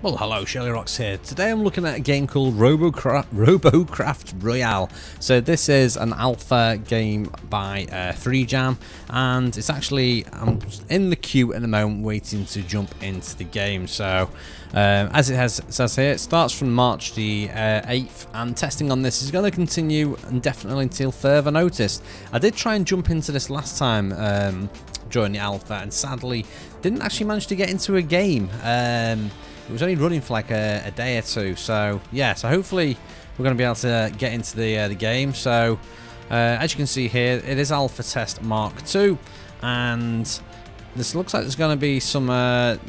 Well, hello, ShirleyRox here. Today I'm looking at a game called RoboCraft Royale. So this is an alpha game by FreeJam, and it's actually, I'm in the queue at the moment waiting to jump into the game. So as it says here, it starts from March the 8th, and testing on this is going to continue indefinitely until further notice. I did try and jump into this last time during the alpha, and sadly didn't actually manage to get into a game. It was only running for like a day or two, so yeah. So hopefully we're going to be able to get into the game. So as you can see here, it is Alpha Test Mark II, and this looks like there's going to be some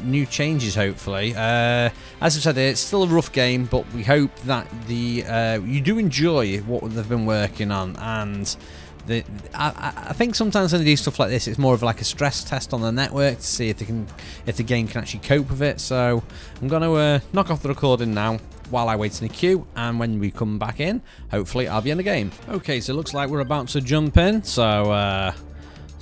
new changes. Hopefully, as I said, it's still a rough game, but we hope that the you do enjoy what they've been working on. And I think sometimes when they do stuff like this, it's more of like a stress test on the network to see if they can, if the game can actually cope with it. So I'm going to knock off the recording now while I wait in the queue, and when we come back in, hopefully I'll be in the game. Okay, so it looks like we're about to jump in, so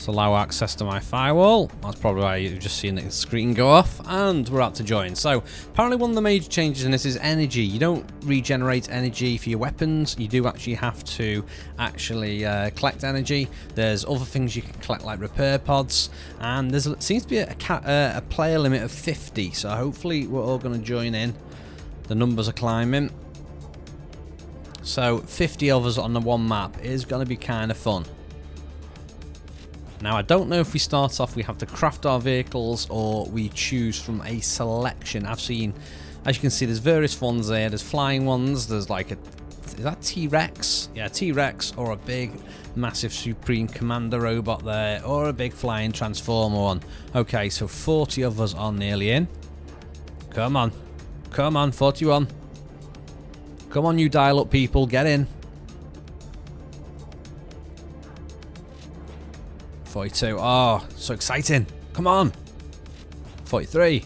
let's allow access to my firewall. That's probably why you've just seen the screen go off, and we're about to join. So apparently one of the major changes in this is energy. You don't regenerate energy for your weapons. You do actually have to collect energy. There's other things you can collect, like repair pods, and there seems to be a player limit of 50. So hopefully we're all going to join in. The numbers are climbing. So 50 of us on the one map is going to be kind of fun. Now, I don't know if we start off, we have to craft our vehicles, or we choose from a selection. I've seen, as you can see, there's various ones there. There's flying ones. There's like is that T-Rex? Yeah, T-Rex, or a big, massive Supreme Commander robot there, or a big flying Transformer one. Okay, so 40 of us are nearly in. Come on. Come on, 41. Come on, you dial-up people. Get in. 42. Oh, so exciting. Come on. 43.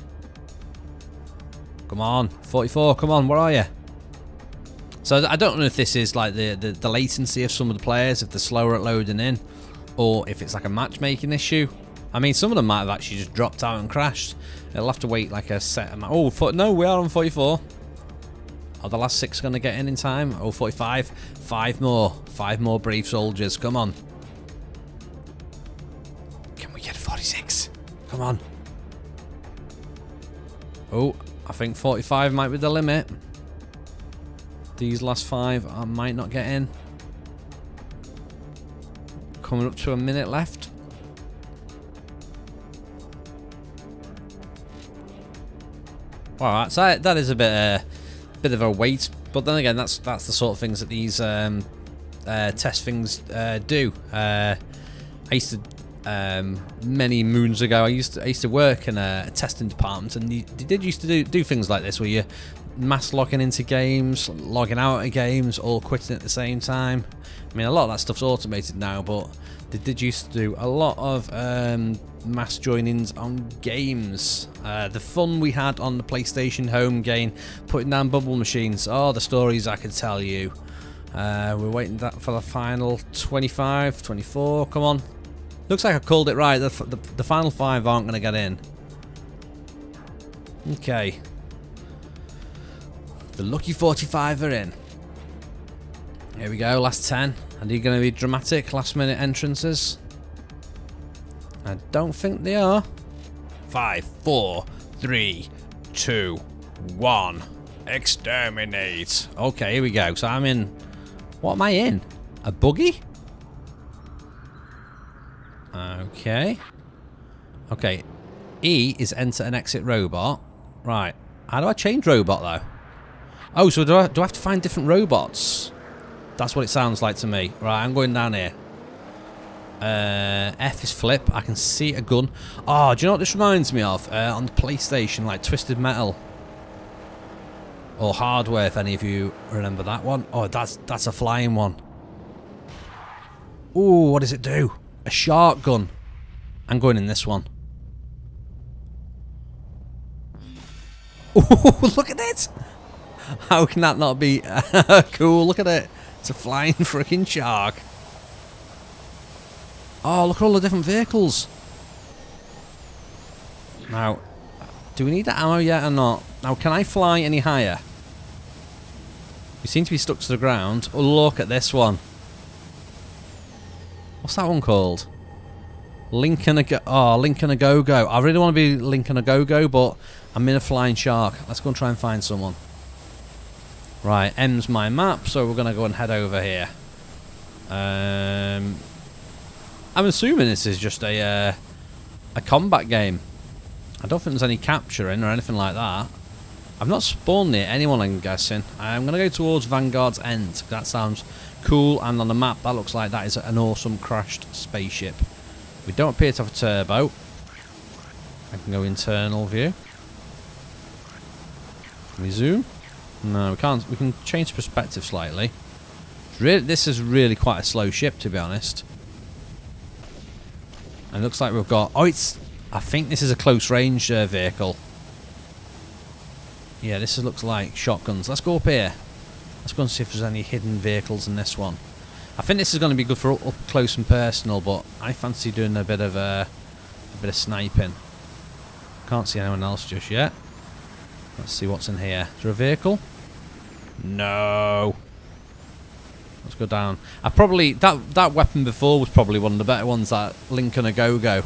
Come on. 44. Come on. Where are you? So I don't know if this is like the latency of some of the players, if they're slower at loading in, or if it's like a matchmaking issue. I mean, some of them might have actually just dropped out and crashed. They'll have to wait like a set amount. Oh, no, we are on 44. Are the last 6 going to get in time? Oh, 45. 5 more. 5 more brave soldiers. Come on. Come on. Oh, I think 45 might be the limit. These last 5 I might not get in. Coming up to a minute left. Wow, that is a bit of a wait. But then again, that's the sort of things that these test things do. I used to. Many moons ago, I used to work in a testing department, and they did used to do things like this, where you mass logging into games, logging out of games, all quitting at the same time. I mean, a lot of that stuff's automated now, but they did used to do a lot of mass joinings on games. The fun we had on the PlayStation Home game, putting down bubble machines. Oh, the stories I could tell you. We're waiting for the final 25, 24. Come on. Looks like I called it right. The final 5 aren't going to get in. Okay. The lucky 45 are in. Here we go. Last 10. Are they going to be dramatic last-minute entrances? I don't think they are. 5, 4, 3, 2, 1. Exterminate. Okay, here we go. So I'm in. What am I in? A buggy? Okay. Okay. E is enter and exit robot. Right. How do I change robot though? Oh, so do I have to find different robots? That's what it sounds like to me. Right, I'm going down here. F is flip. I can see a gun. Oh, do you know what this reminds me of? On the PlayStation, like Twisted Metal. Or Hardware, if any of you remember that one. Oh, that's a flying one. Ooh, what does it do? A shark gun. I'm going in this one. Oh, look at it! How can that not be cool? Look at it. It's a flying freaking shark. Oh, look at all the different vehicles. Now, Do we need the ammo yet or not? Now, can I fly any higher? We seem to be stuck to the ground. Oh, look at this one. What's that one called? Linkin' A Go-Go. Oh, Linkin' A Go-Go. I really want to be Linkin' A Go-Go, but I'm in a flying shark. Let's go and try and find someone. Right, M's my map, so we're going to go and head over here. I'm assuming this is just a combat game. I don't think there's any capturing or anything like that. I've not spawned near anyone, I'm guessing. I'm going to go towards Vanguard's End. That sounds cool, and on the map, that looks like that is an awesome crashed spaceship. We don't appear to have a turbo. I can go internal view. Can we zoom? No, we can't. We can change perspective slightly. This is really quite a slow ship, to be honest. And it looks like we've got... Oh, it's... I think this is a close-range vehicle. Yeah, this looks like shotguns. Let's go up here. Let's go and see if there's any hidden vehicles in this one. I think this is going to be good for up close and personal, but I fancy doing a bit of sniping. Can't see anyone else just yet. Let's see what's in here. Is there a vehicle? No. Let's go down. I probably that weapon before was probably one of the better ones. That Linkin' A Go-Go.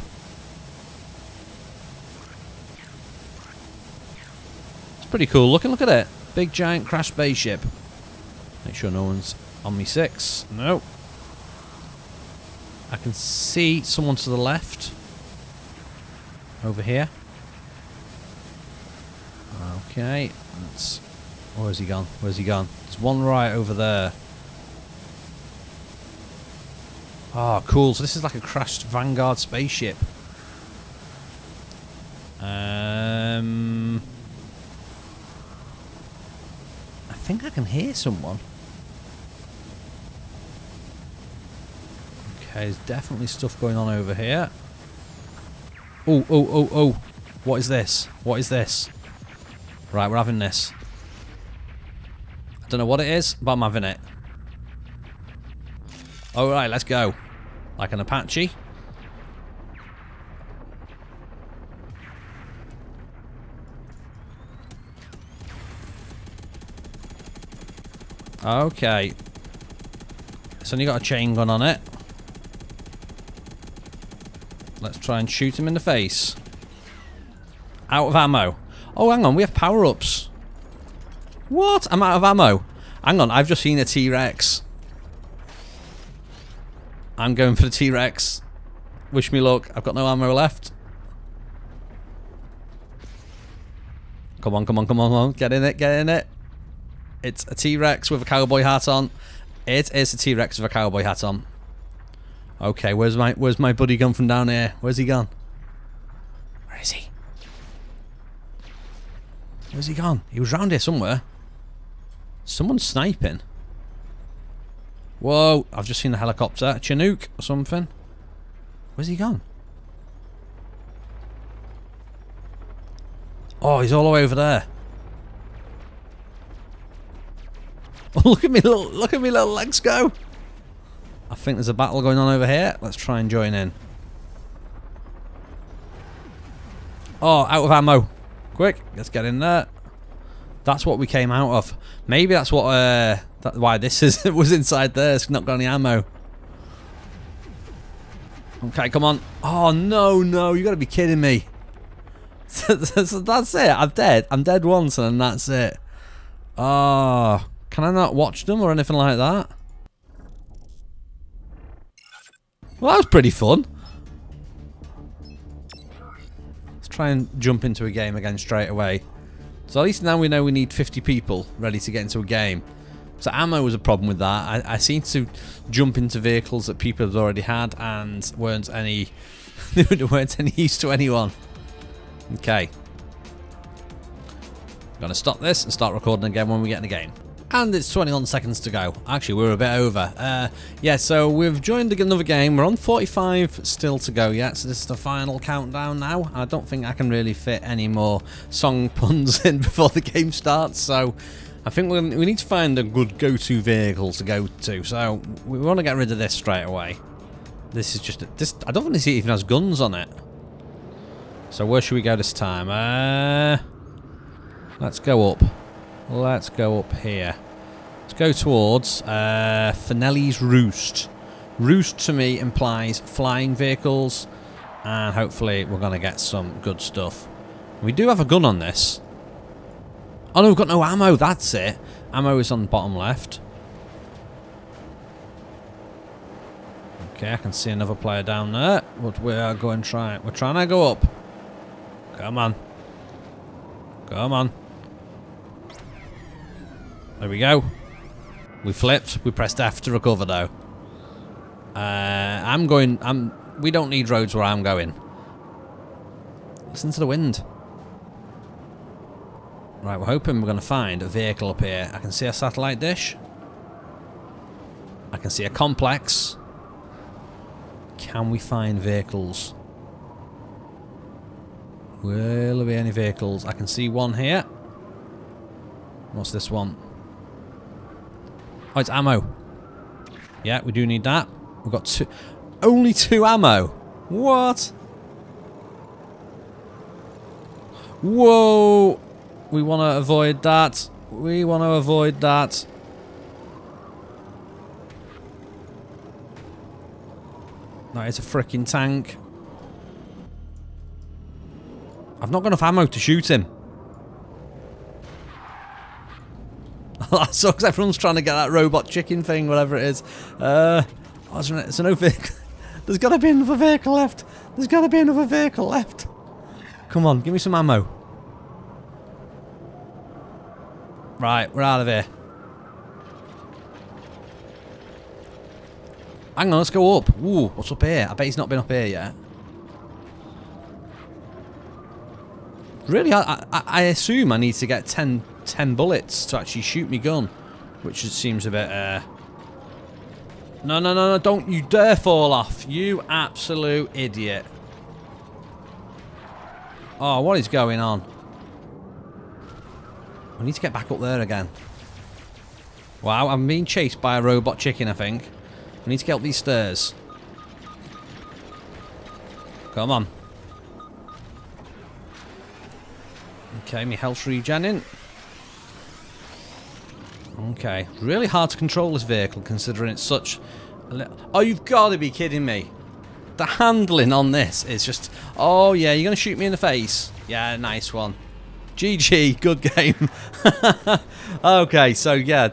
Pretty cool looking, look at it. Big giant crash spaceship. Make sure no one's on me six. No. I can see someone to the left. Over here. Okay. That's... Where's he gone? Where's he gone? There's one right over there. Ah, cool. So this is like a crashed Vanguard spaceship. I think I can hear someone. Okay, there's definitely stuff going on over here. Oh, oh, oh, oh. What is this? What is this? Right, we're having this. I don't know what it is, but I'm having it. Alright, let's go. Like an Apache. Okay. It's only got a chain gun on it. Let's try and shoot him in the face. Out of ammo. Oh, hang on. We have power-ups. What? I'm out of ammo. Hang on. I've just seen a T-Rex. I'm going for the T-Rex. Wish me luck. I've got no ammo left. Come on, come on, come on, come on. Get in it, get in it. It's a T-Rex with a cowboy hat on. It is a T-Rex with a cowboy hat on. Okay, where's my buddy gone from down here? Where's he gone? Where is he? Where's he gone? He was round here somewhere. Someone's sniping. Whoa, I've just seen a helicopter. Chinook or something. Where's he gone? Oh, he's all the way over there. Look at me little legs go! I think there's a battle going on over here. Let's try and join in. Oh, out of ammo. Quick, let's get in there. That's what we came out of. Maybe that's what, why this is, it was inside there. It's not got any ammo. Okay, come on. Oh, no, no, you gotta be kidding me. So that's it, I'm dead. I'm dead once and that's it. Oh... Can I not watch them or anything like that? Well, that was pretty fun. Let's try and jump into a game again straight away. So at least now we know we need 50 people ready to get into a game. So ammo was a problem with that. I seem to jump into vehicles that people have already had and weren't any use to anyone. Okay. I'm going to stop this and start recording again when we get in the game. And it's 21 seconds to go. Actually, we're a bit over. Yeah, so we've joined another game. We're on 45 still to go yet, so this is the final countdown now. I don't think I can really fit any more song puns in before the game starts, so I think we need to find a good go-to vehicle to go to, so we want to get rid of this straight away. This is just... I don't think this even has guns on it. So where should we go this time? Let's go up. Let's go up here. Let's go towards Finelli's Roost. Roost to me implies flying vehicles, and hopefully we're going to get some good stuff. We do have a gun on this. Oh no, we've got no ammo, that's it. Ammo is on the bottom left. Okay, I can see another player down there. But we are going to try. We're trying to go up. Come on. Come on. There we go. We flipped. We pressed F to recover though. I'm going... we don't need roads where I'm going. Listen to the wind. Right, we're hoping we're going to find a vehicle up here. I can see a satellite dish. I can see a complex. Can we find vehicles? Will there be any vehicles? I can see one here. What's this one? Oh, it's ammo. Yeah, we do need that. We've got two... Only two ammo! What? Whoa! We want to avoid that. We want to avoid that. That is a freaking tank. I've not got enough ammo to shoot him. That sucks. Everyone's trying to get that robot chicken thing, whatever it is. Oh, there's no vehicle. There's got to be another vehicle left. There's got to be another vehicle left. Come on, give me some ammo. Right, we're out of here. Hang on, let's go up. Ooh, what's up here? I bet he's not been up here yet. Really, I assume I need to get 10 bullets to actually shoot me gun, which seems a bit... No, no, no, no, don't you dare fall off, you absolute idiot. Oh, what is going on? We need to get back up there again. Wow, I'm being chased by a robot chicken, I think. We need to get up these stairs. Come on. Okay, my health's regenning. Okay, really hard to control this vehicle considering it's such a little... Oh, you've got to be kidding me. The handling on this is just... Oh, yeah, you're going to shoot me in the face. Yeah, nice one. GG, good game. Okay, so yeah.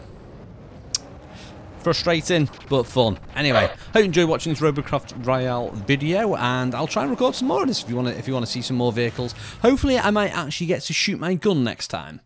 Frustrating, but fun. Anyway, hope you enjoyed watching this RoboCraft Royale video, and I'll try and record some more of this if you want to see some more vehicles. Hopefully, I might actually get to shoot my gun next time.